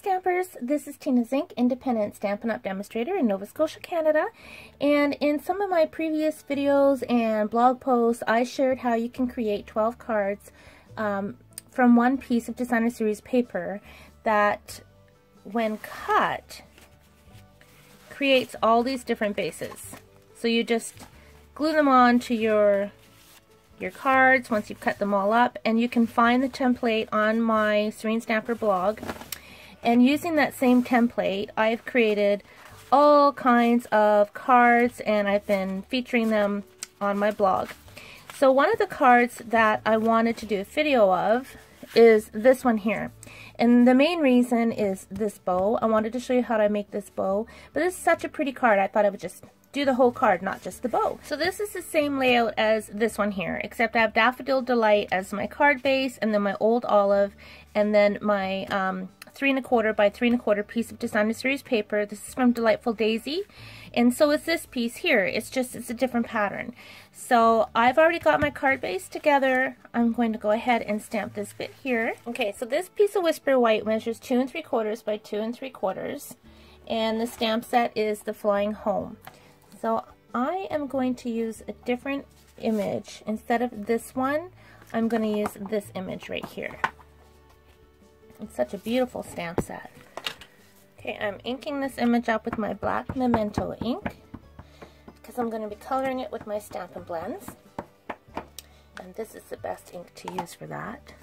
Stampers, this is Tina Zink, independent Stampin' Up! Demonstrator in Nova Scotia, Canada, and in some of my previous videos and blog posts I shared how you can create 12 cards from one piece of Designer Series paper that when cut creates all these different bases. So you just glue them on to your cards once you've cut them all up, and you can find the template on my Serene Stamper blog, and using that same template I've created all kinds of cards and I've been featuring them on my blog. So one of the cards that I wanted to do a video of is this one here, and the main reason is this bow. I wanted to show you how to make this bow, but this is such a pretty card I thought I would just do the whole card, not just the bow. So this is the same layout as this one here, except I have Daffodil Delight as my card base, and then my Old Olive, and then my 3¼ by 3¼ piece of Designer Series paper. This is from Delightful Daisy, and so is this piece here. It's a different pattern. So I've already got my card base together. I'm going to go ahead and stamp this bit here. Okay, so this piece of Whisper White measures 2¾ by 2¾, and the stamp set is the Flying Home. So I am going to use a different image. Instead of this one, I'm going to use this image right here. It's such a beautiful stamp set. Okay, I'm inking this image up with my black Memento ink because I'm going to be coloring it with my Stampin' Blends. And this is the best ink to use for that.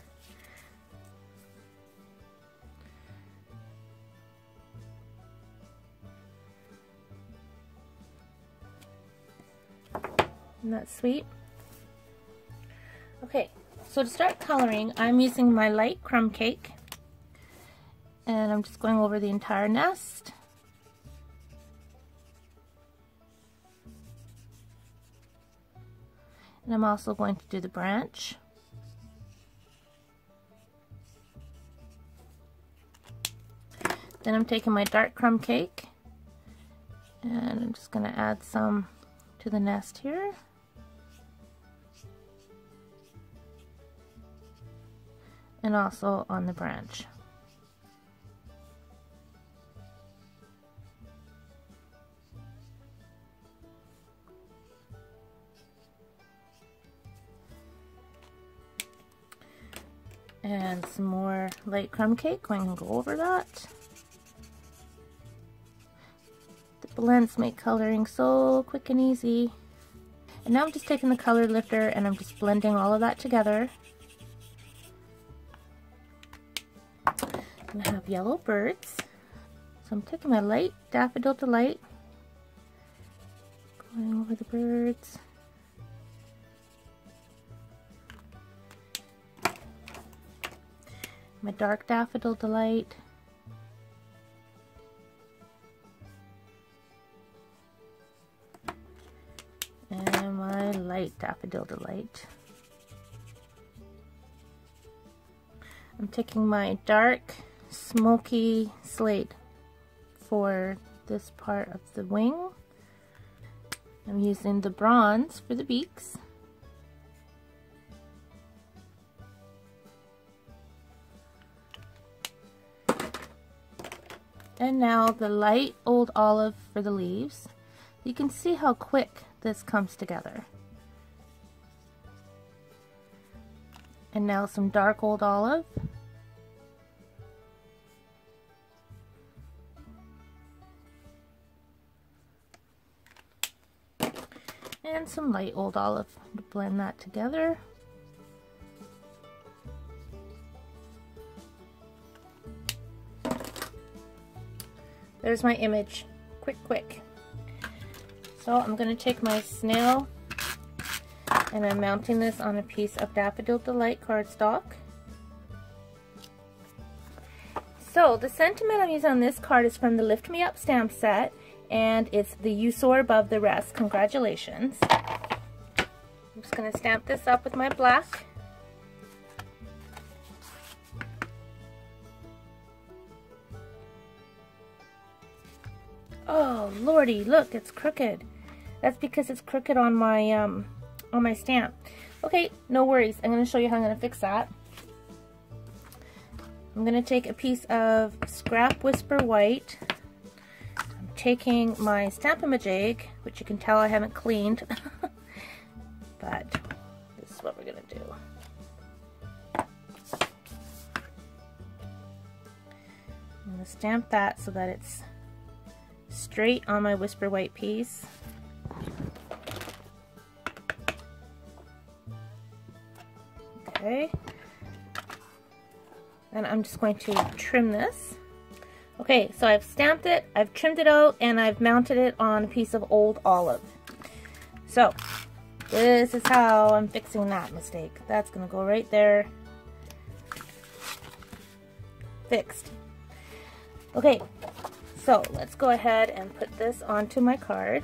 Isn't that sweet? Okay, so to start coloring, I'm using my light Crumb Cake, and I'm just going over the entire nest. And I'm also going to do the branch. Then I'm taking my dark Crumb Cake, and I'm just going to add some to the nest here. And also on the branch. And some more light Crumb Cake going to go over that. The blends make coloring so quick and easy. And now I'm just taking the color lifter and I'm just blending all of that together. I have yellow birds, so I'm taking my light Daffodil Delight, going over the birds, my dark Daffodil Delight, and my light Daffodil Delight. I'm taking my dark smoky slate for this part of the wing. I'm using the bronze for the beaks. And now the light Old Olive for the leaves. You can see how quick this comes together. And now some dark Old Olive. And some light Old Olive to blend that together. There's my image. Quick. So I'm going to take my snail and I'm mounting this on a piece of Daffodil Delight cardstock. So the sentiment I'm using on this card is from the Lift Me Up stamp set, and it's the You Soar Above the Rest. Congratulations. I'm just going to stamp this up with my black. Oh lordy, look, it's crooked. That's because it's crooked on my stamp. Okay, no worries. I'm going to show you how I'm going to fix that. I'm going to take a piece of scrap Whisper White. I'm taking my stamp-a-ma-jig, which you can tell I haven't cleaned, but this is what we're going to do. I'm going to stamp that so that it's straight on my Whisper White piece. Okay. And I'm just going to trim this. Okay, so I've stamped it, I've trimmed it out, and I've mounted it on a piece of Old Olive. So, this is how I'm fixing that mistake. That's going to go right there. Fixed. Okay, so let's go ahead and put this onto my card.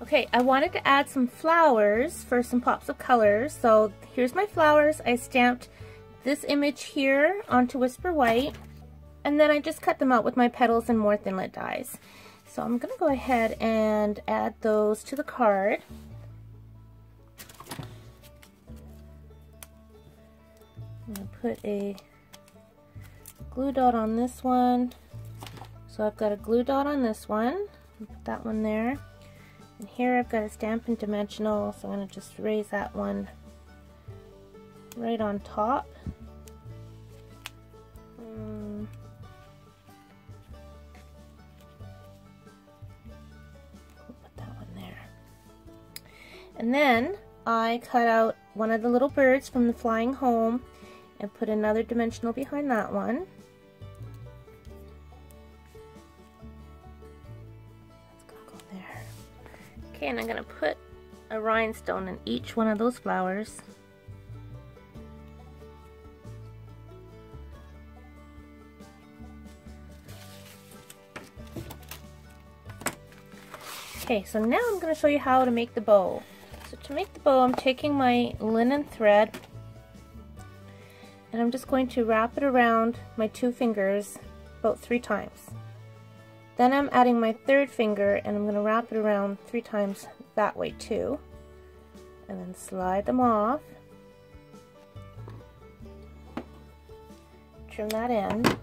Okay, I wanted to add some flowers for some pops of colors, so here's my flowers. I stamped this image here onto Whisper White, and then I just cut them out with my Petals and More Thinlit Dyes. So I'm going to go ahead and add those to the card. I'm going to put a glue dot on this one. So I've got a glue dot on this one. Put that one there. And here I've got a Stampin' Dimensional, so I'm going to just raise that one right on top. Put that one there. And then I cut out one of the little birds from the Flying Home and put another dimensional behind that one. Okay, and I'm going to put a rhinestone in each one of those flowers. Okay, so now I'm going to show you how to make the bow. So to make the bow, I'm taking my linen thread and I'm just going to wrap it around my two fingers about 3 times. Then I'm adding my third finger and I'm going to wrap it around 3 times that way too. And then slide them off. Trim that end.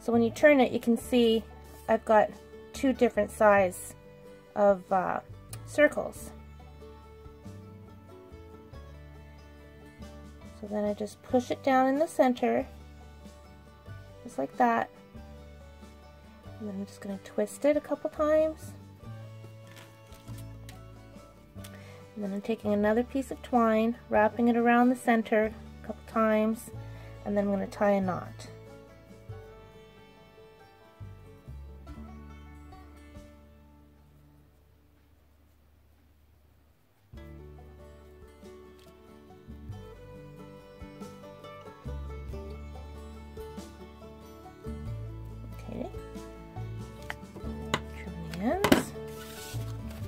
So when you turn it, you can see I've got 2 different sizes of circles. So then I just push it down in the center, just like that. And then I'm just going to twist it a couple times. And then I'm taking another piece of twine, wrapping it around the center a couple times, and then I'm going to tie a knot.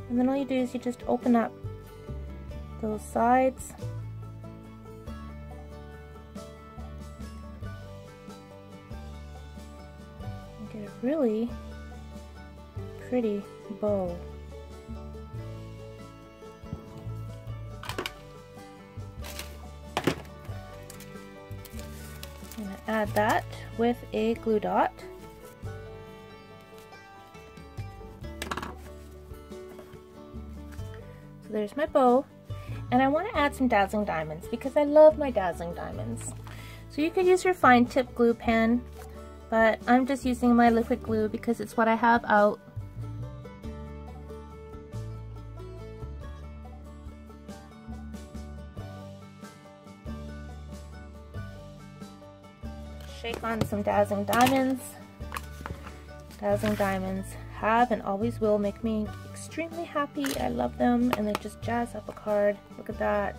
And then all you do is you just open up those sides. And get a really pretty bow. I'm going to add that with a glue dot. There's my bow, and I want to add some dazzling diamonds because I love my dazzling diamonds. So you could use your fine tip glue pen, but I'm just using my liquid glue because it's what I have out. Shake on some dazzling diamonds. Dazzling diamonds have and always will make me extremely happy. I love them, and they just jazz up a card. Look at that.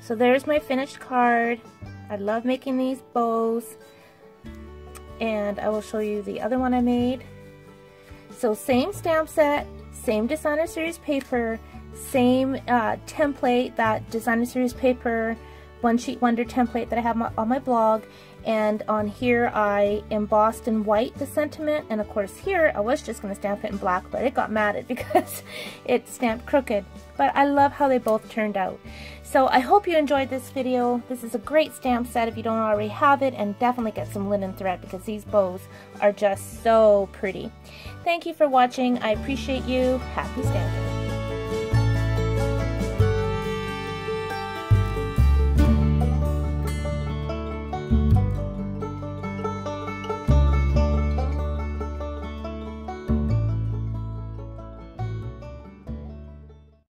So there's my finished card. I love making these bows, and I will show you the other one I made. So same stamp set, same Designer Series paper, same template that Designer Series paper One Sheet Wonder template that I have on my blog, and on here I embossed in white the sentiment, and of course here I was just going to stamp it in black, but it got matted because it stamped crooked. But I love how they both turned out. So I hope you enjoyed this video. This is a great stamp set if you don't already have it, and definitely get some linen thread because these bows are just so pretty. Thank you for watching. I appreciate you. Happy stamping.